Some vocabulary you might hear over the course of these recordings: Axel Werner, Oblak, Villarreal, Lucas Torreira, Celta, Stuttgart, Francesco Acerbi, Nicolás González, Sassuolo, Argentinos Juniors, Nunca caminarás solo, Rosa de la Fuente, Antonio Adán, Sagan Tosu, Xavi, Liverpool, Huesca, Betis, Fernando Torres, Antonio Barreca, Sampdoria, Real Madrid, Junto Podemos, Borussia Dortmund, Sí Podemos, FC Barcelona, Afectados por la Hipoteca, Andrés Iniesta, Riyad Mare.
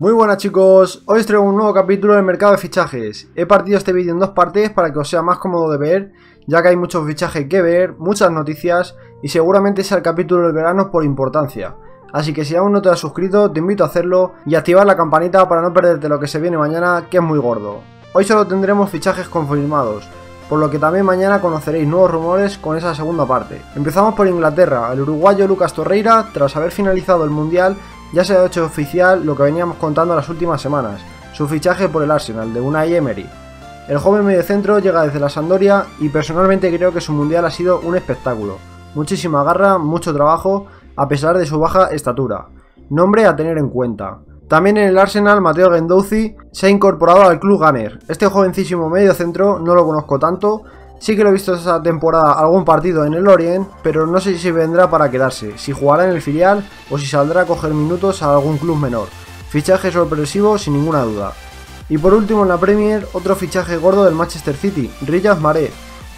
Muy buenas chicos, hoy os traigo un nuevo capítulo del mercado de fichajes. He partido este vídeo en dos partes para que os sea más cómodo de ver, ya que hay muchos fichajes que ver, muchas noticias y seguramente sea el capítulo del verano por importancia. Así que si aún no te has suscrito, te invito a hacerlo y activar la campanita para no perderte lo que se viene mañana, que es muy gordo. Hoy solo tendremos fichajes confirmados, por lo que también mañana conoceréis nuevos rumores con esa segunda parte. Empezamos por Inglaterra. El uruguayo Lucas Torreira, tras haber finalizado el Mundial, ya se ha hecho oficial lo que veníamos contando las últimas semanas, su fichaje por el Arsenal de Unai Emery. El joven mediocentro llega desde la Sampdoria y personalmente creo que su Mundial ha sido un espectáculo. Muchísima garra, mucho trabajo, a pesar de su baja estatura. Nombre a tener en cuenta. También en el Arsenal, Mateo Gendouzi se ha incorporado al club Gunner. Este jovencísimo mediocentro no lo conozco tanto, sí que lo he visto esta temporada algún partido en el Orient, pero no sé si vendrá para quedarse, si jugará en el filial o si saldrá a coger minutos a algún club menor. Fichaje sorpresivo sin ninguna duda. Y por último en la Premier, otro fichaje gordo del Manchester City, Riyad Mare.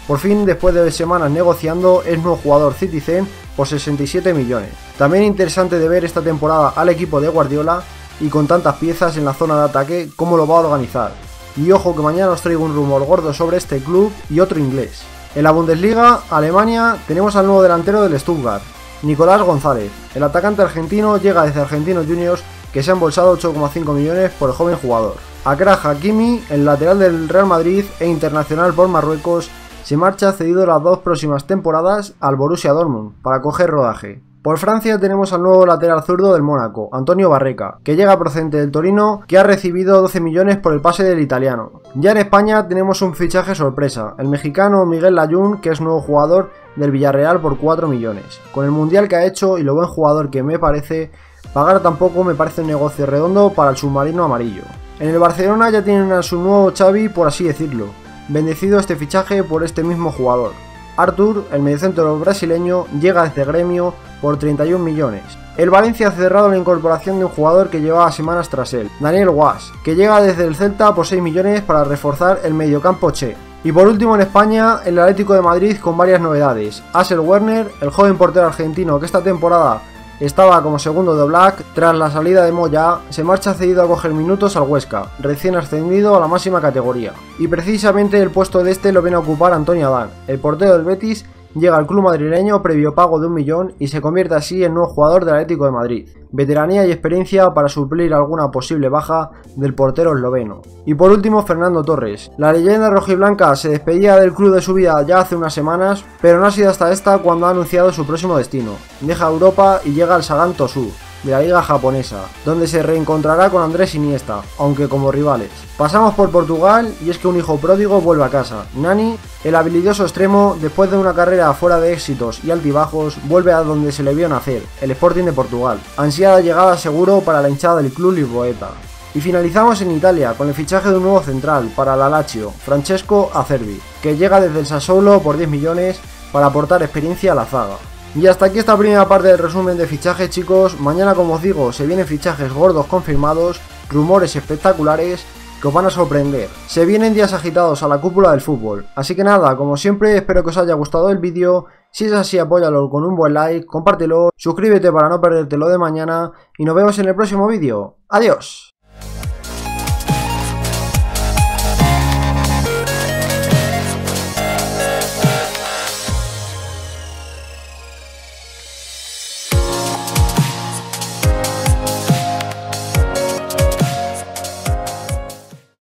Por fin, después de semanas negociando, es nuevo jugador Citizen por 67 millones. También interesante de ver esta temporada al equipo de Guardiola, y con tantas piezas en la zona de ataque, ¿cómo lo va a organizar? Y ojo que mañana os traigo un rumor gordo sobre este club y otro inglés. En la Bundesliga, Alemania, tenemos al nuevo delantero del Stuttgart, Nicolás González. El atacante argentino llega desde Argentinos Juniors, que se ha embolsado 8,5 millones por el joven jugador. Achraf Hakimi, el lateral del Real Madrid e internacional por Marruecos, se marcha cedido las dos próximas temporadas al Borussia Dortmund para coger rodaje. Por Francia tenemos al nuevo lateral zurdo del Mónaco, Antonio Barreca, que llega procedente del Torino, que ha recibido 12 millones por el pase del italiano. Ya en España tenemos un fichaje sorpresa, el mexicano Miguel Layún, que es nuevo jugador del Villarreal por 4 millones. Con el Mundial que ha hecho y lo buen jugador que me parece, pagar tampoco me parece un negocio redondo para el submarino amarillo. En el Barcelona ya tienen a su nuevo Xavi, por así decirlo, bendecido este fichaje por este mismo jugador. Arthur, el mediocentro brasileño, llega desde Gremio por 31 millones. El Valencia ha cerrado la incorporación de un jugador que llevaba semanas tras él, Daniel Wass, que llega desde el Celta por 6 millones para reforzar el mediocampo che. Y por último en España, el Atlético de Madrid con varias novedades. Axel Werner, el joven portero argentino que esta temporada estaba como segundo de Oblak, tras la salida de Moya, se marcha cedido a coger minutos al Huesca, recién ascendido a la máxima categoría. Y precisamente el puesto de este lo viene a ocupar Antonio Adán. El portero del Betis llega al club madrileño previo pago de 1 millón y se convierte así en nuevo jugador del Atlético de Madrid. Veteranía y experiencia para suplir alguna posible baja del portero esloveno. Y por último Fernando Torres. La leyenda rojiblanca se despedía del club de su vida ya hace unas semanas, pero no ha sido hasta esta cuando ha anunciado su próximo destino. Deja Europa y llega al Sagan Tosu, de la liga japonesa, donde se reencontrará con Andrés Iniesta, aunque como rivales. Pasamos por Portugal y es que un hijo pródigo vuelve a casa. Nani, el habilidoso extremo, después de una carrera fuera de éxitos y altibajos, vuelve a donde se le vio nacer, el Sporting de Portugal. Ansiada llegada seguro para la hinchada del club lisboeta. Y finalizamos en Italia con el fichaje de un nuevo central para la Lazio, Francesco Acerbi, que llega desde el Sassuolo por 10 millones para aportar experiencia a la zaga. Y hasta aquí esta primera parte del resumen de fichajes chicos. Mañana, como os digo, se vienen fichajes gordos confirmados, rumores espectaculares que os van a sorprender. Se vienen días agitados a la cúpula del fútbol. Así que nada, como siempre, espero que os haya gustado el vídeo. Si es así, apóyalo con un buen like, compártelo, suscríbete para no perderte lo de mañana y nos vemos en el próximo vídeo. ¡Adiós!